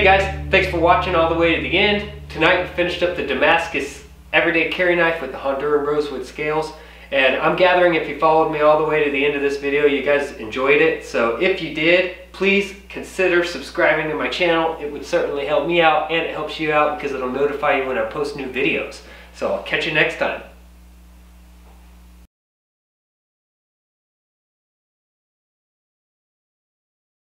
Hey guys, thanks for watching all the way to the end. Tonight we finished up the Damascus everyday carry knife with the Honduran Rosewood scales. And I'm gathering if you followed me all the way to the end of this video, you guys enjoyed it. So if you did, please consider subscribing to my channel. It would certainly help me out and it helps you out because it'll notify you when I post new videos. So I'll catch you next time.